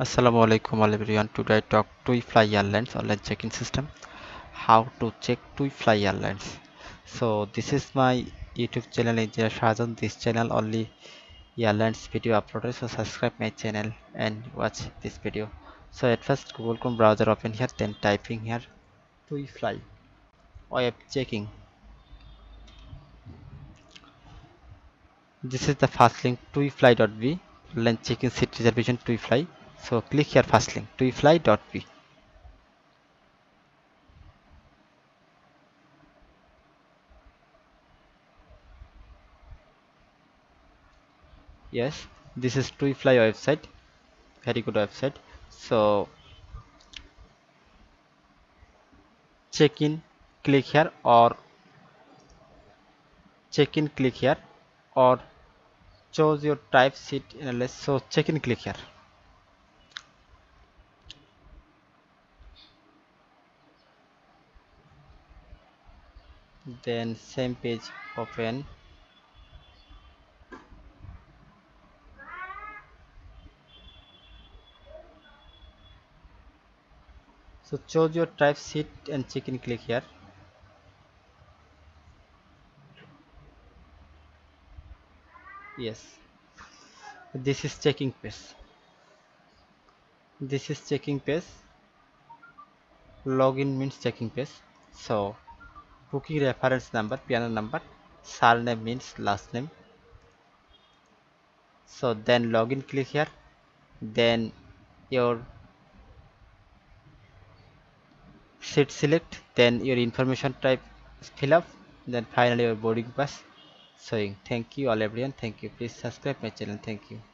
Assalamualaikum all everyone. Today I talk TUI Fly Airlines online check-in system. How to check TUI Fly Airlines. So this is my YouTube channel, Engineer Shahjan. This channel only airlines video uploaded. So subscribe my channel and watch this video. So at first Google Chrome browser open here, then typing here TUI Fly web checking. This is the first link tuifly.b online check-in seat reservation TUI Fly. So click here first link tuifly.b. Yes, this is TUI Fly website, very good website. So check in click here or check in click here or choose your type seat analysis. So check in click here. Then same page open. So choose your type seat and check in click here. Yes, this is checking page. This is checking page. Login means checking page. So booking reference number, PNR number, surname means last name. So then login click here, then your seat select, then your information type fill up, then finally your boarding pass showing. Thank you all everyone. Thank you. Please subscribe my channel. Thank you.